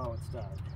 power stop.